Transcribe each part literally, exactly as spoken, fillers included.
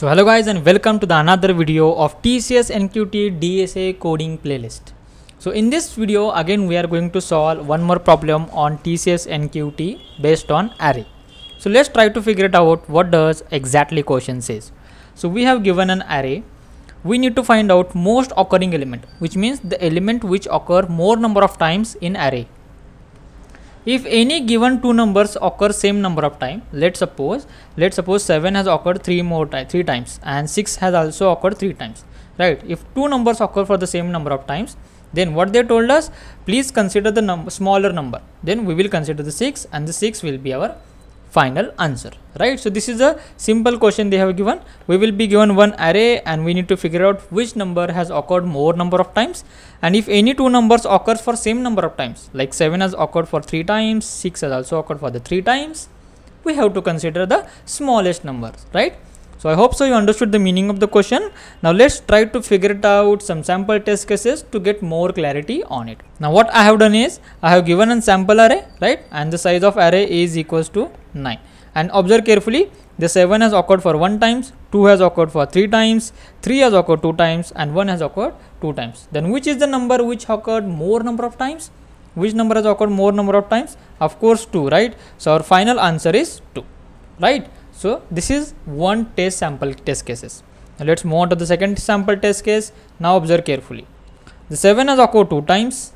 So hello guys and welcome to the another video of T C S N Q T D S A coding playlist. So in this video again we are going to solve one more problem on T C S N Q T based on array. So let's try to figure it out what does exactly question says. So we have given an array. We need to find out most occurring element, which means the element which occur more number of times in array. If any given two numbers occur same number of time, let's suppose let's suppose seven has occurred three more time three times and six has also occurred three times, right? If two numbers occur for the same number of times, then what they told us, please consider the number smaller number, then we will consider the six and the six will be our final answer, right? So this is a simple question they have given. We will be given one array and we need to figure out which number has occurred more number of times, and if any two numbers occurs for same number of times, like seven has occurred for three times, six has also occurred for the three times, we have to consider the smallest number, right? So I hope so you understood the meaning of the question. Now let's try to figure it out some sample test cases to get more clarity on it. Now what I have done is I have given a sample array, right? And the size of array is equals to nine. And observe carefully, the seven has occurred for one times, two has occurred for three times, three has occurred two times, and one has occurred two times. Then which is the number which occurred more number of times? Which number has occurred more number of times? Of course two, right? So our final answer is two, right? So this is one test sample test cases. Now let's move on to the second sample test case. Now observe carefully. The seven has occurred two times,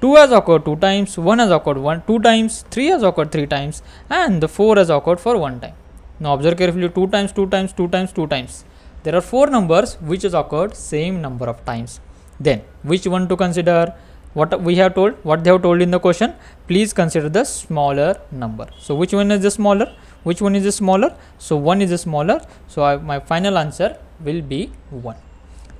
two has occurred two times, one has occurred one two times, three has occurred three times, and the four has occurred for one time. Now observe carefully, two times, two times, two times, two times. There are four numbers which has occurred same number of times. Then which one to consider? What we have told, what they have told in the question, please consider the smaller number. So which one is the smaller? Which one is the smaller? So one is the smaller. So I, my final answer will be one.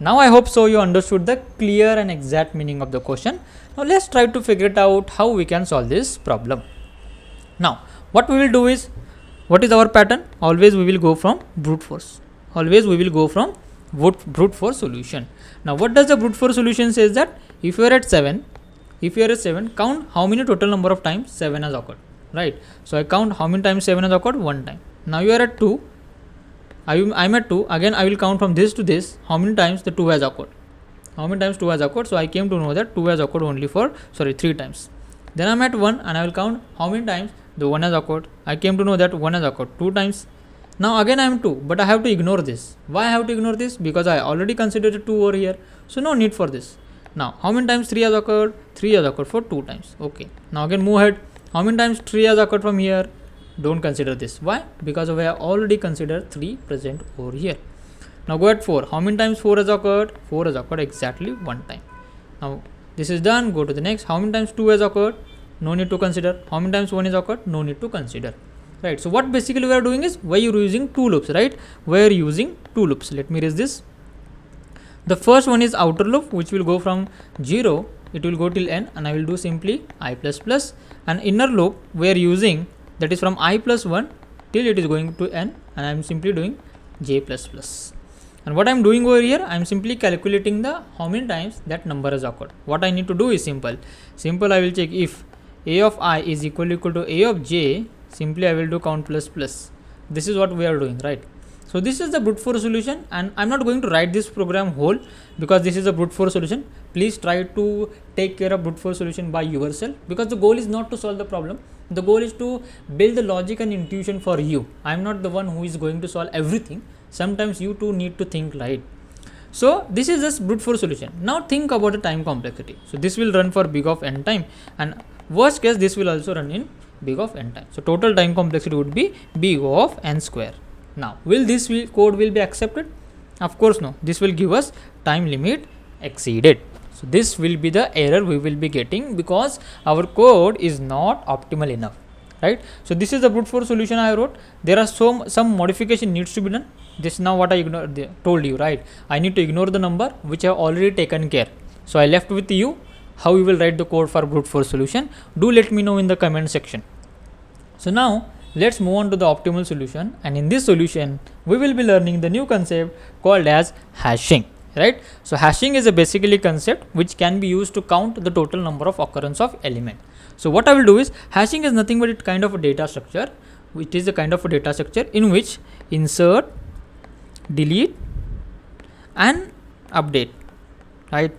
Now I hope so you understood the clear and exact meaning of the question. Now let's try to figure it out how we can solve this problem. Now what we will do is, what is our pattern? Always we will go from brute force. Always we will go from brute force solution. Now what does the brute force solution says that if you are at seven, if you are at seven, count how many total number of times seven has occurred, right? So I count how many times seven has occurred, one time. Now you are at two, I am at two, again I will count from this to this, how many times the two has occurred, how many times two has occurred. So I came to know that two has occurred only for, sorry, three times. Then I am at one and I will count how many times the one has occurred. I came to know that one has occurred two times. Now again I am two, but I have to ignore this. Why I have to ignore this? Because I already considered two over here, so no need for this. Now how many times three has occurred? three has occurred for two times. Okay, now again move ahead. How many times three has occurred from here? Don't consider this. Why? Because we have already considered three present over here. Now go at four. How many times four has occurred? four has occurred exactly one time. Now this is done. Go to the next. How many times two has occurred? No need to consider. How many times one has occurred? No need to consider. Right, so what basically we are doing is, we are using two loops, right? We are using two loops. Let me erase this. The first one is outer loop, which will go from zero, it will go till n, and I will do simply I plus plus. And inner loop we are using, that is from I plus one till it is going to n, and I am simply doing j plus plus. And what I am doing over here, I am simply calculating the how many times that number has occurred. What I need to do is simple. Simple, I will check if a of I is equal equal to a of j. Simply I will do count plus plus. This is what we are doing, right? So this is the brute force solution, and I'm not going to write this program whole because this is a brute force solution. Please try to take care of brute force solution by yourself, because the goal is not to solve the problem. The goal is to build the logic and intuition for you. I'm not the one who is going to solve everything. Sometimes you too need to think, right? So this is this brute force solution. Now think about the time complexity. So this will run for big of n time, and worst case this will also run in big of n time. So total time complexity would be big of n square. Now will this will code will be accepted? Of course no. This will give us time limit exceeded. So this will be the error we will be getting because our code is not optimal enough, right? So this is the brute force solution I wrote. There are some some modification needs to be done. This now what I ignore told you, right? I need to ignore the number which I have already taken care. So I left with you how you will write the code for brute force solution. Do let me know in the comment section. So now let's move on to the optimal solution, and in this solution we will be learning the new concept called as hashing, right? So hashing is a basically concept which can be used to count the total number of occurrence of element. So what I will do is, hashing is nothing but it kind of a data structure, which is a kind of a data structure in which insert delete and update, right?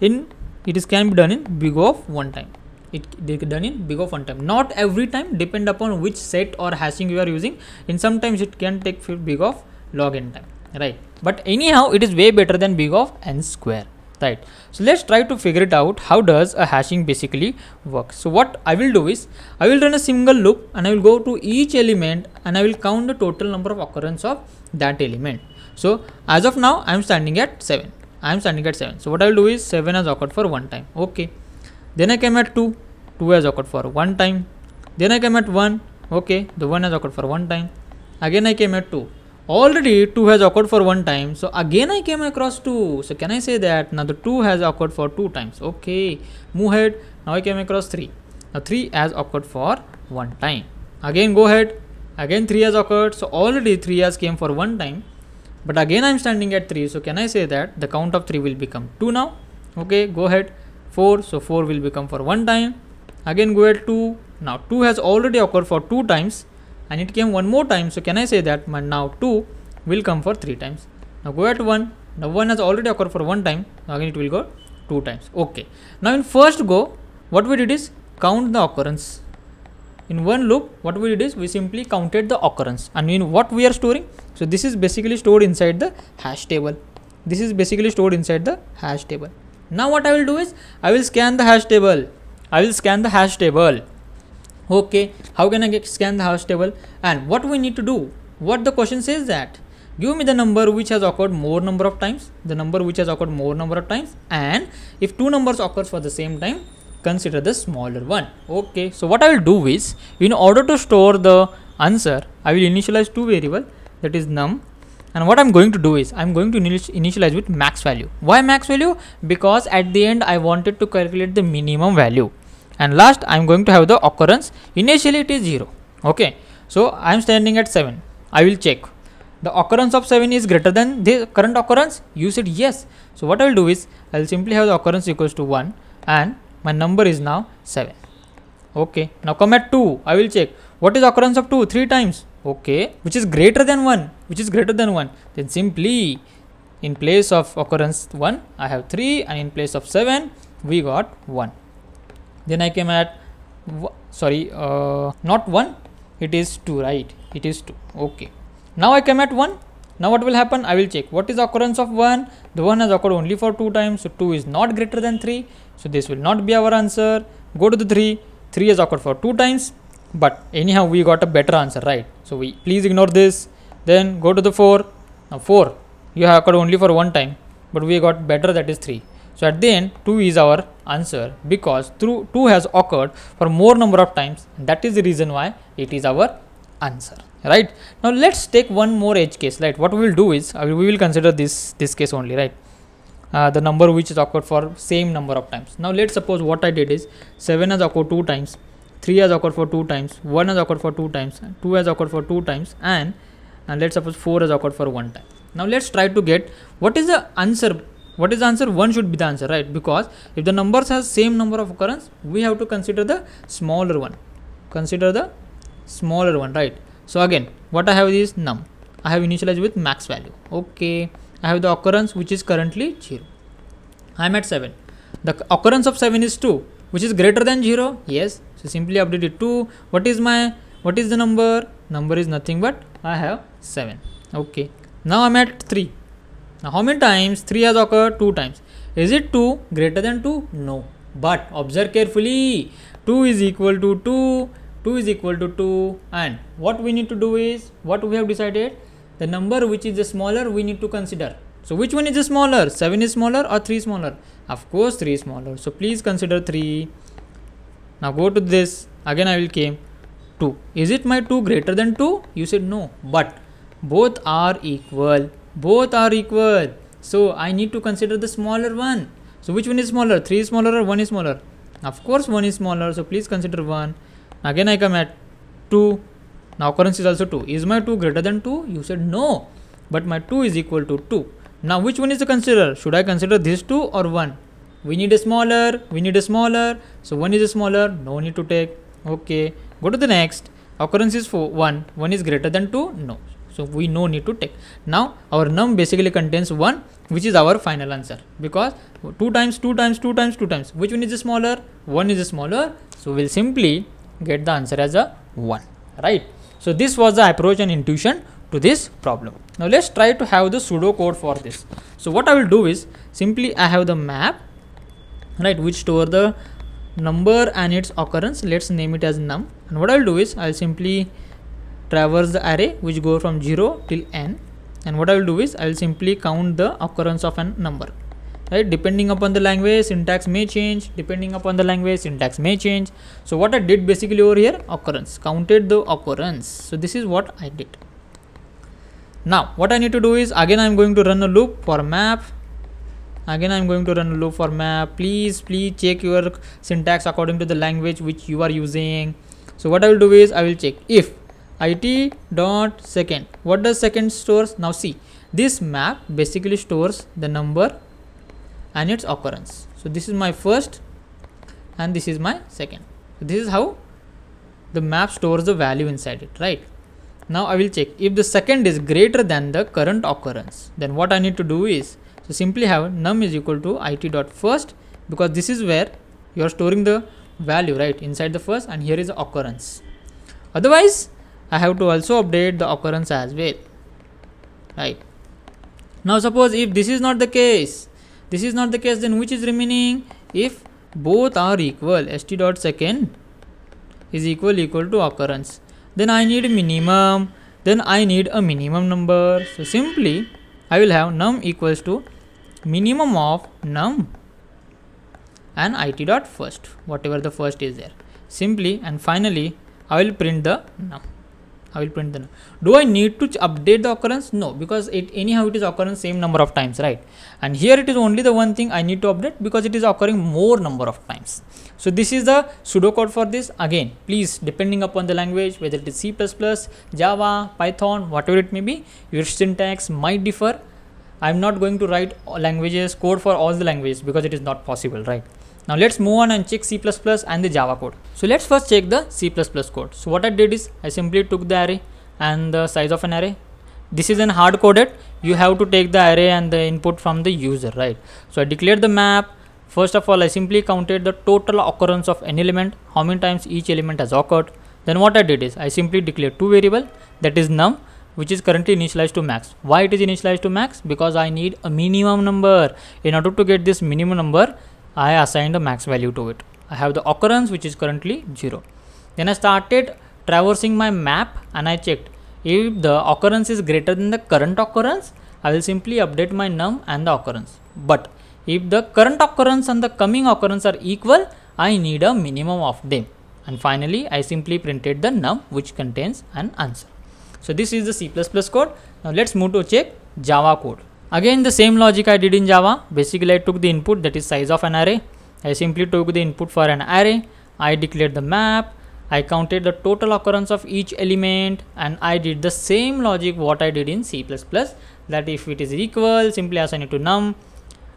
In it is can be done in big of one time. It they done in big of one time, not every time, depend upon which set or hashing you are using. And sometimes it can take few big of login time, right? But anyhow, it is way better than big of n square, right? So let's try to figure it out. How does a hashing basically work? So what I will do is I will run a single loop and I will go to each element and I will count the total number of occurrence of that element. So as of now, I am standing at seven. I am standing at seven. So what I will do is seven has occurred for one time. Okay. Then I came at two. two has occurred for one time. Then I came at one. Okay. The one has occurred for one time. Again I came at two. Already two has occurred for one time. So again I came across two. So can I say that now the two has occurred for two times. Okay. Move ahead. Now I came across three. Now three has occurred for one time. Again go ahead. Again three has occurred. So already three has came for one time. But again I am standing at three, so can I say that the count of three will become two now? Okay, go ahead. Four, so four will become for one time. Again go ahead two. Now two has already occurred for two times and it came one more time, so can I say that now two will come for three times. Now go ahead one. Now one has already occurred for one time, again it will go two times. Okay, now in first go what we did is count the occurrence. In one loop, what we did is we simply counted the occurrence, and in what we are storing. So this is basically stored inside the hash table. This is basically stored inside the hash table. Now what I will do is I will scan the hash table. I will scan the hash table. Okay. How can I get scan the hash table? And what we need to do? What the question says that give me the number which has occurred more number of times. The number which has occurred more number of times. And if two numbers occurs for the same time, consider the smaller one. Okay, so what I will do is in order to store the answer, I will initialize two variable, that is num, and what I'm going to do is I'm going to initialize with max value. Why max value? Because at the end I wanted to calculate the minimum value, and last I'm going to have the occurrence. Initially it is zero. Okay, so I'm standing at seven. I will check the occurrence of seven is greater than the current occurrence. You said yes. So what I will do is I'll simply have the occurrence equals to one and my number is now seven. Okay, now come at two. I will check what is occurrence of two three times. Okay, which is greater than one, which is greater than one. Then simply in place of occurrence one, I have three, and in place of seven, we got one. Then I came at sorry, uh, not one. It is two, right? It is two. Okay. Now I came at one. Now what will happen? I will check what is occurrence of one. The one has occurred only for two times, so two is not greater than three. So this will not be our answer. Go to the three. three has occurred for two times, but anyhow we got a better answer, right? So we please ignore this. Then go to the four. Now four, you have occurred only for one time, but we got better, that is three. So at the end, two is our answer because through two has occurred for more number of times. That is the reason why it is our answer. Right, now let's take one more edge case, right? What we will do is I will, we will consider this this case only, right? Uh, the number which is occurred for same number of times. Now let's suppose what I did is seven has occurred two times, three has occurred for two times, one has occurred for two times, two has occurred for two times, and and let's suppose four has occurred for one time. Now let's try to get what is the answer. What is the answer? One should be the answer, right? Because if the numbers has same number of occurrence, we have to consider the smaller one. Consider the smaller one, right? So again, what I have is num. I have initialized with max value. Okay, I have the occurrence which is currently zero. I am at seven. The occurrence of seven is two, which is greater than zero. Yes. So simply update it to what is my what is the number? Number is nothing but I have seven. Okay. Now I'm at three. Now how many times? three has occurred two times. Is it two greater than two? No. But observe carefully. two is equal to two. two is equal to two, and what we need to do is what we have decided, the number which is the smaller we need to consider. So which one is the smaller? seven is smaller or three smaller? Of course three is smaller, so please consider three. Now go to this. Again I will came two. Is it my two greater than two? You said no, but both are equal. Both are equal, so I need to consider the smaller one. So which one is smaller? three is smaller or one is smaller? Of course one is smaller, so please consider one. Again I come at two. Now occurrence is also two. Is my two greater than two? You said no, but my two is equal to two. Now which one is to consider? Should I consider this two or one? We need a smaller. We need a smaller. So one is a smaller. No need to take. Okay. Go to the next. Occurrence is four. one. one is greater than two. No. So we no need to take. Now our num basically contains one, which is our final answer, because two times two times two times two times, which one is smaller? One is smaller. So we'll simply get the answer as a one, right? So this was the approach and intuition to this problem. Now let's try to have the pseudocode for this. So what I will do is simply I have the map, right, which store the number and its occurrence. Let's name it as num. And what I will do is I will simply traverse the array which go from zero till n. And what I will do is I will simply count the occurrence of a number, right? Depending upon the language, syntax may change. Depending upon the language, syntax may change. So what I did basically over here, occurrence, counted the occurrence. So this is what I did. Now what I need to do is again I am going to run a loop for map. Again I am going to run a loop for map. Please, please check your syntax according to the language which you are using. So what I will do is I will check if it dot second. What does second stores? Now see, this map basically stores the number and its occurrence. So this is my first and this is my second. So this is how the map stores the value inside it, right? Now I will check if the second is greater than the current occurrence, then what I need to do is so simply have num is equal to it dot first, because this is where you are storing the value, right, inside the first, and here is the occurrence. Otherwise I have to also update the occurrence as well, right? Now suppose if this is not the case, this is not the case, then which is remaining? If both are equal, st dot second is equal equal to occurrence, then I need a minimum, then I need a minimum number. So simply I will have num equals to minimum of num and it dot first, whatever the first is there, simply. And finally I will print the num. I will print the num. Do I need to update the occurrence? No, because it anyhow it is occurring same number of times, right? And here it is only the one thing I need to update, because it is occurring more number of times. So this is the pseudocode for this. Again, please, depending upon the language, whether it is C plus plus, Java, Python, whatever it may be, your syntax might differ. I am not going to write languages code for all the languages because it is not possible, right? Now let's move on and check C plus plus and the Java code. So let's first check the C plus plus code. So what I did is I simply took the array and the size of an array. This is an hard coded. You have to take the array and the input from the user, right? So I declared the map. First of all, I simply counted the total occurrence of an element, how many times each element has occurred. Then what I did is I simply declared two variable, that is num, which is currently initialized to max. Why it is initialized to max? Because I need a minimum number. In order to get this minimum number, I assigned the max value to it. I have the occurrence which is currently zero. Then I started traversing my map and I checked if the occurrence is greater than the current occurrence, I will simply update my num and the occurrence. But if the current occurrence and the coming occurrence are equal, I need a minimum of them. And finally, I simply printed the num which contains an answer. So this is the C plus plus code. Now let's move to check Java code. Again, the same logic I did in Java. Basically, I took the input, that is size of an array. I simply took the input for an array. I declared the map. I counted the total occurrence of each element. And I did the same logic what I did in C plus plus, that if it is equal, simply assign it to num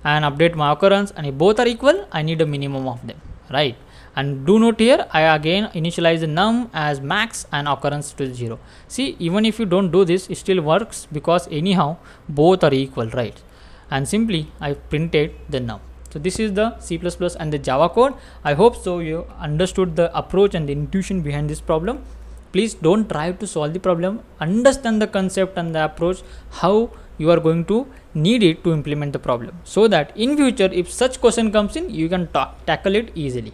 and update my occurrence. And if both are equal, I need a minimum of them, right? And do note here, I again initialize the num as max and occurrence to zero. See, even if you don't do this, it still works, because anyhow both are equal, right? And simply I printed the num. So this is the C plus plus and the Java code. I hope so you understood the approach and the intuition behind this problem. Please don't try to solve the problem. Understand the concept and the approach, how you are going to need it to implement the problem, so that in future if such question comes in, you can talk, tackle it easily.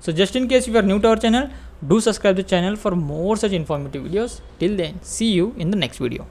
So just in case you are new to our channel, do subscribe to the channel for more such informative videos. Till then, see you in the next video.